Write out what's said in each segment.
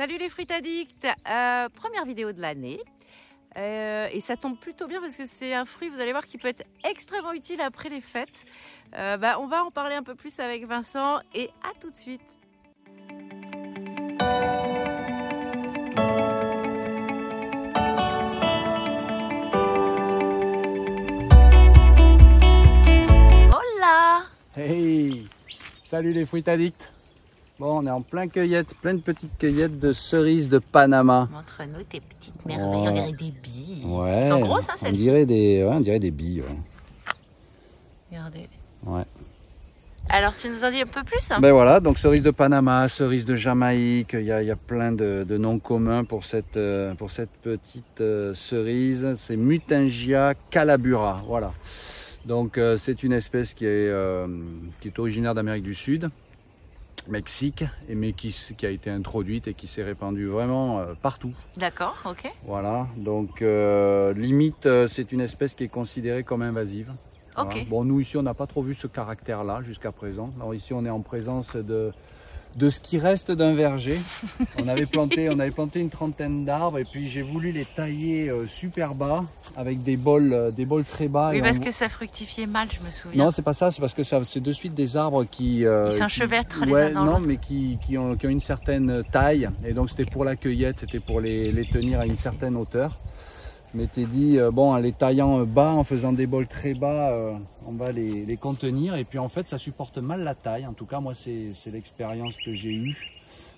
Salut les Fruit Addict, première vidéo de l'année et ça tombe plutôt bien parce que c'est un fruit, vous allez voir, qui peut être extrêmement utile après les fêtes. On va en parler un peu plus avec Vincent et à tout de suite. Hola! Hey! Salut les Fruit Addict. Bon, on est en pleine petite cueillette de cerises de Panama. Montre-nous tes petites merveilles, on dirait des billes. Ouais, elles sont grosses, hein, celles-ci? On dirait des billes, ouais. Regardez. Ouais. Alors, tu nous en dis un peu plus, hein? Ben voilà, donc cerises de Panama, cerises de Jamaïque, il y a plein de noms communs pour cette petite cerise. C'est Muntingia calabura, voilà. Donc, c'est une espèce qui est originaire d'Amérique du Sud. Mexique, mais qui a été introduite et qui s'est répandue vraiment partout. D'accord, ok. Voilà, donc limite, c'est une espèce qui est considérée comme invasive. Ok. Voilà. Bon, nous ici, on n'a pas trop vu ce caractère-là jusqu'à présent. Alors ici, on est en présence de ce qui reste d'un verger. on avait planté une trentaine d'arbres et puis j'ai voulu les tailler super bas avec des bols très bas. Oui, parce que ça fructifiait mal, je me souviens. Non, c'est pas ça, c'est parce que c'est de suite des arbres qui s'enchevêtrent les uns dans l'autre. Non, mais qui ont une certaine taille et donc c'était pour la cueillette, c'était pour les tenir à une certaine hauteur. Je m'étais dit, bon, en les taillant bas, en faisant des bols très bas, on va les contenir. Et puis en fait, ça supporte mal la taille. En tout cas, moi, c'est l'expérience que j'ai eue.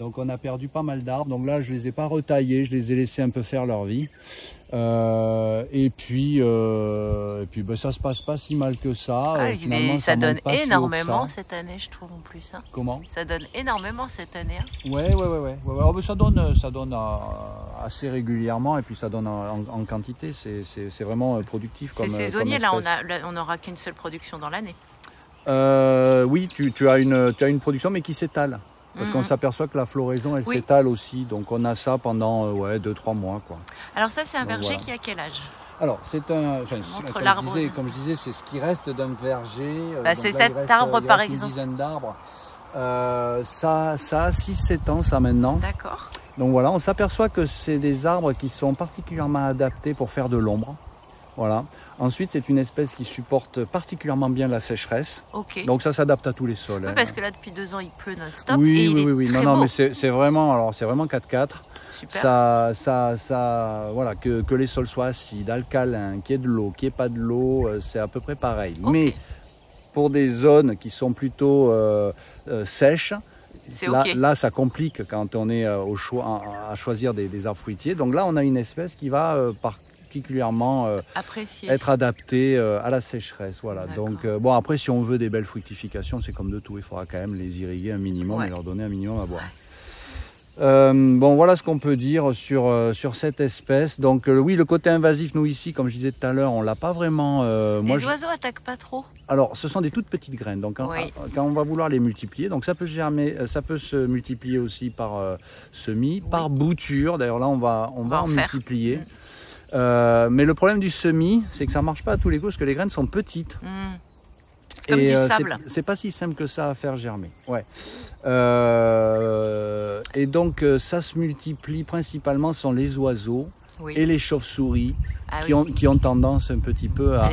Donc on a perdu pas mal d'arbres. Donc là, je les ai pas retaillés, je les ai laissés un peu faire leur vie. Et puis ben, ça se passe pas si mal que ça. Ah, ça donne énormément cette année, je trouve, en plus. Hein. Comment? Ça donne énormément cette année. Hein. Ouais. Oh, ben, ça donne assez régulièrement et puis ça donne en quantité. C'est vraiment productif. C'est saisonnier. Là, on n'aura qu'une seule production dans l'année. Oui, tu as une production, mais qui s'étale. Parce qu'on s'aperçoit que la floraison, elle s'étale aussi. Donc on a ça pendant 2-3 mois. Quoi. Alors ça, c'est un verger qui a quel âge? Alors, c'est un... Comme je disais, c'est ce qui reste d'un verger. Bah, c'est cet arbre, par exemple. Une dizaine d'arbres. Ça a 6-7 ans, ça, maintenant. D'accord. Donc voilà, on s'aperçoit que c'est des arbres qui sont particulièrement adaptés pour faire de l'ombre. Voilà. Ensuite, c'est une espèce qui supporte particulièrement bien la sécheresse. Okay. Donc ça s'adapte à tous les sols. Oui, parce que là, depuis 2 ans, il pleut non-stop. Oui. Non, mais c'est vraiment, alors c'est vraiment 4-4. Super. Ça, voilà, que les sols soient acides, alcalins, qu'il y ait de l'eau, qu'il n'y ait pas de l'eau, c'est à peu près pareil. Okay. Mais pour des zones qui sont plutôt sèches, là, ça complique quand on est à choisir des arbres fruitiers. Donc là, on a une espèce qui va particulièrement être adapté à la sécheresse, voilà. Donc bon, après, si on veut des belles fructifications, c'est comme de tout, il faudra quand même les irriguer un minimum et leur donner un minimum à boire. Bon, voilà ce qu'on peut dire sur cette espèce. Donc oui, le côté invasif, nous ici, comme je disais tout à l'heure, on l'a pas vraiment. Les oiseaux attaquent pas trop. Alors, ce sont des toutes petites graines. Donc quand on va vouloir les multiplier, donc ça peut se multiplier aussi par semis, par bouture. D'ailleurs là, on va en multiplier. Mais le problème du semis, c'est que ça ne marche pas à tous les coups parce que les graines sont petites. Comme du sable. C'est pas si simple que ça à faire germer. Ouais. Et donc ça se multiplie principalement sur les oiseaux et les chauves-souris qui ont tendance un petit peu à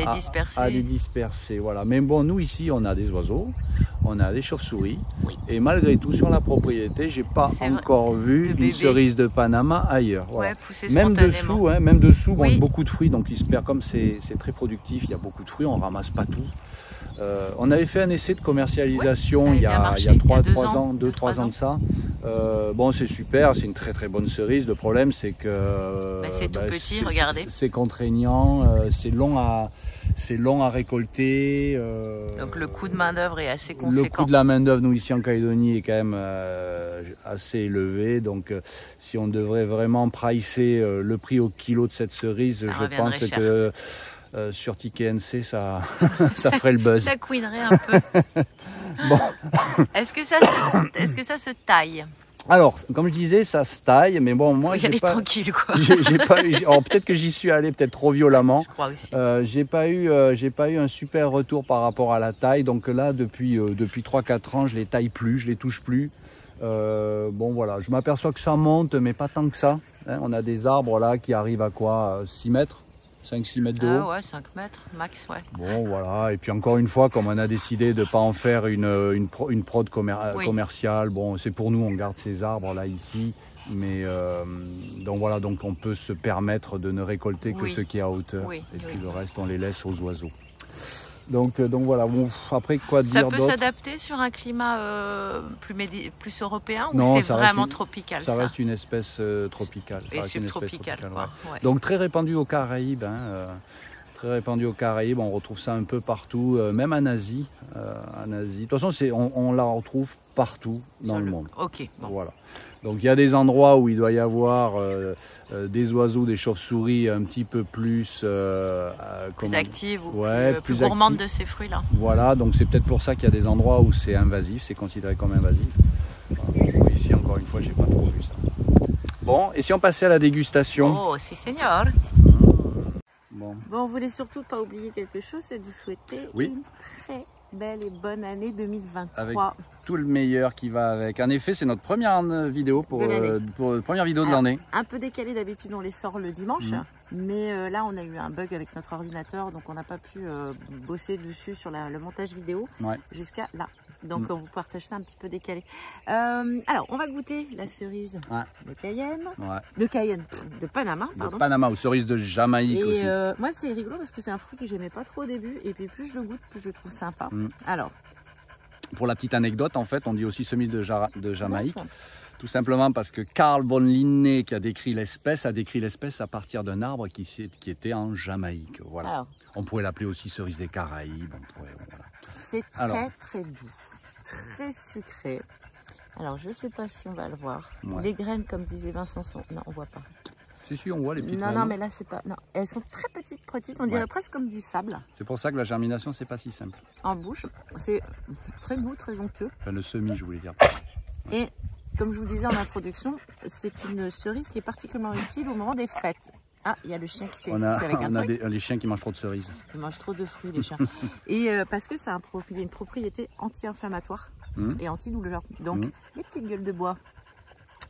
les disperser. Voilà. Mais bon, nous ici, on a des oiseaux, on a des chauves-souris. Oui. Et malgré tout, sur la propriété, j'ai pas encore vu une cerise de Panama ailleurs. Voilà. Ouais, pousser spontanément. Même dessous, bon, beaucoup de fruits. Donc il se perd, comme c'est très productif, il y a beaucoup de fruits, on ramasse pas tout. On avait fait un essai de commercialisation il y a 2-3 ans de ça. Bon, c'est super, c'est une très très bonne cerise. Le problème, c'est que c'est tout petit, regardez. C'est contraignant, c'est long à récolter. Donc le coût de main d'œuvre est assez conséquent. Le coût de la main d'œuvre, nous ici en Calédonie, est quand même assez élevé. Donc si on devrait vraiment pricer le prix au kilo de cette cerise, je pense que sur TKNC, ça ferait le buzz. Ça couinerait un peu. Bon. Est-ce que ça se taille? Alors, comme je disais, ça se taille, mais bon, moi, j'ai pas... tranquille, quoi. Peut-être que j'y suis allé, peut-être trop violemment. Je crois aussi. J'ai pas eu un super retour par rapport à la taille. Donc là, depuis 3-4 ans, je les taille plus, je les touche plus. Bon voilà, je m'aperçois que ça monte, mais pas tant que ça. Hein, on a des arbres là qui arrivent à quoi, 6 mètres 5-6 mètres de haut. Ah ouais, 5 mètres max, ouais. Bon, voilà. Et puis encore une fois, comme on a décidé de ne pas en faire une prod commerciale, bon, c'est pour nous, on garde ces arbres là ici. Mais donc voilà, donc on peut se permettre de ne récolter que ce qui est à hauteur. Oui, et puis le reste, on les laisse aux oiseaux. Donc voilà, bon, après quoi dire d'autre? Ça peut s'adapter sur un climat plus européen ou c'est vraiment tropical? Ça reste une espèce tropicale. Et subtropicale, quoi. Ouais. Ouais. Donc très répandu aux Caraïbes. Hein, très répandu aux Caraïbes, on retrouve ça un peu partout, même en Asie. De toute façon, on la retrouve partout dans le monde. Ok, bon. Voilà. Donc il y a des endroits où il doit y avoir des oiseaux, des chauves-souris un petit peu plus... plus actives ou plus gourmandes de ces fruits-là. Voilà, donc c'est peut-être pour ça qu'il y a des endroits où c'est invasif, c'est considéré comme invasif. Ici, encore une fois, j'ai pas trop vu ça. Bon, et si on passait à la dégustation? Oh, si, seigneur. Bon, on voulait surtout pas oublier quelque chose, c'est de vous souhaiter une très... belle et bonne année 2023. Avec tout le meilleur qui va avec. En effet, c'est notre première vidéo de l'année. Un peu décalé d'habitude, on les sort le dimanche. Mais là, on a eu un bug avec notre ordinateur, donc on n'a pas pu bosser dessus sur le montage vidéo jusqu'à là. Donc on vous partage ça un petit peu décalé. Alors, on va goûter la cerise de Cayenne. De Panama, pardon. De Panama ou cerise de Jamaïque aussi. Moi, c'est rigolo parce que c'est un fruit que j'aimais pas trop au début. Et puis plus je le goûte, plus je le trouve sympa. Alors, pour la petite anecdote, en fait, on dit aussi cerise de Jamaïque. Tout simplement parce que Carl von Linné, qui a décrit l'espèce à partir d'un arbre qui était en Jamaïque. Voilà. Alors, on pourrait l'appeler aussi cerise des Caraïbes. C'est très doux, très sucré. Alors, je ne sais pas si on va le voir. Les graines, comme disait Vincent, sont... Non, on ne voit pas. Si, on voit les petites graines. Non, mais là, c'est pas... Non, elles sont très petites, on dirait presque comme du sable. C'est pour ça que la germination, c'est pas si simple. En bouche, c'est très doux, très onctueux. Enfin, le semis, je voulais dire. Et... comme je vous disais en introduction, c'est une cerise qui est particulièrement utile au moment des fêtes. Ah, il y a le chien qui s'est étouffé avec un truc. Les chiens qui mangent trop de cerises. Ils mangent trop de fruits, les chiens. Et parce que ça a une propriété anti-inflammatoire et anti-douleur. Donc, les petites gueules de bois,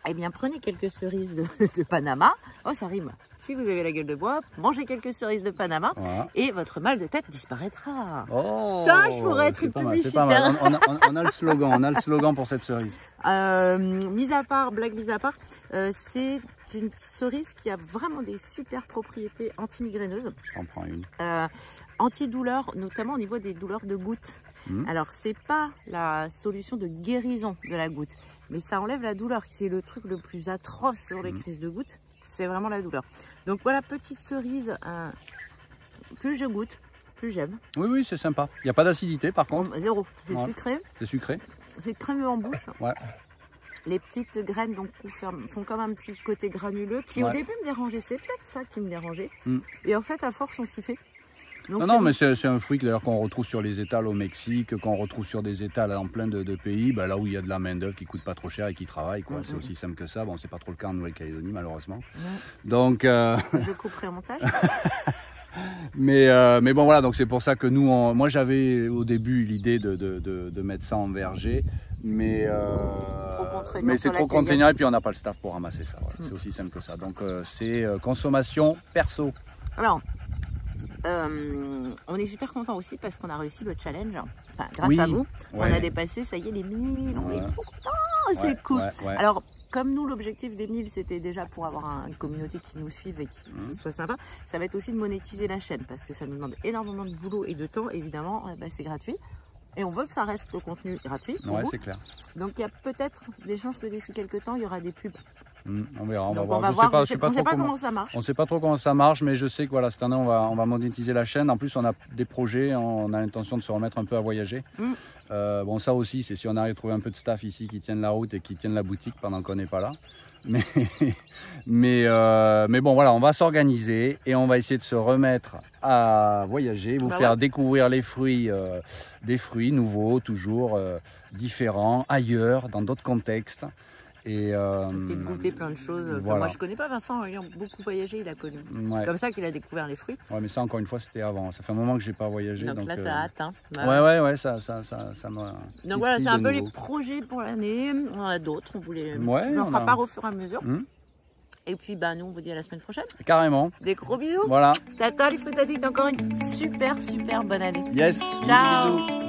eh bien, prenez quelques cerises de Panama. Oh, ça rime. Si vous avez la gueule de bois, mangez quelques cerises de Panama et votre mal de tête disparaîtra. Oh, ça, je pourrais être une publicitaire. On a le slogan pour cette cerise. Blague mise à part, c'est une cerise qui a vraiment des super propriétés anti-migraineuses. Je t'en prends une. Anti-douleur, notamment au niveau des douleurs de goutte. Alors, c'est pas la solution de guérison de la goutte, mais ça enlève la douleur qui est le truc le plus atroce sur les crises de goutte. C'est vraiment la douleur. Donc voilà, petite cerise, plus je goûte, plus j'aime. Oui, c'est sympa. Il n'y a pas d'acidité par contre. Zéro. C'est sucré. C'est sucré. C'est crémeux en bouche. Les petites graines donc, font comme un petit côté granuleux qui au début me dérangeait. C'est peut-être ça qui me dérangeait. Et en fait, à force, on s'y fait. Donc, mais c'est un fruit d'ailleurs qu'on retrouve sur les étals au Mexique, qu'on retrouve sur des étals en plein de pays, là où il y a de la main-d'œuvre qui coûte pas trop cher et qui travaille. C'est aussi simple que ça. Bon, c'est pas trop le cas en Nouvelle-Calédonie, malheureusement. Donc, je couperai au montage. Mais bon, voilà, donc c'est pour ça que nous, moi j'avais au début l'idée de mettre ça en verger, mais c'est trop contraignant et puis on n'a pas le staff pour ramasser ça. Voilà. C'est aussi simple que ça. Donc, c'est consommation perso. Alors. On est super content aussi parce qu'on a réussi le challenge. Enfin, grâce à vous, on a dépassé, ça y est, les 1000. On est trop contents, c'est cool. Alors, comme nous, l'objectif des 1000, c'était déjà pour avoir une communauté qui nous suive et qui soit sympa. Ça va être aussi de monétiser la chaîne parce que ça nous demande énormément de boulot et de temps. Évidemment, c'est gratuit. Et on veut que ça reste le contenu gratuit pour vous. C'est clair. Donc, il y a peut-être des chances que d'ici quelques temps, il y aura des pubs. On verra, on va voir. On ne sait pas trop comment ça marche, mais je sais que cette année, on va monétiser la chaîne. En plus, on a des projets, on a l'intention de se remettre un peu à voyager. Bon, ça aussi, c'est si on arrive à trouver un peu de staff ici qui tiennent la route et qui tiennent la boutique pendant qu'on n'est pas là. Mais bon, voilà, on va s'organiser et on va essayer de se remettre à voyager, vous faire découvrir les fruits, des fruits nouveaux, toujours différents, ailleurs, dans d'autres contextes. Et il peut goûter plein de choses. Voilà. Moi, je ne connais pas Vincent, ayant beaucoup voyagé, il a connu. Ouais. C'est comme ça qu'il a découvert les fruits. Ouais, mais ça, encore une fois, c'était avant. Ça fait un moment que je n'ai pas voyagé. Donc là, tu as hâte. Hein. Ouais, ça m'a. Donc voilà, c'est un peu les projets pour l'année. On en a d'autres. On en fera part au fur et à mesure. Et puis, bah, nous, on vous dit à la semaine prochaine. Carrément. Des gros bisous. Voilà. Tata, les Fruit Addict, encore une super bonne année. Yes. Ciao. Bisous.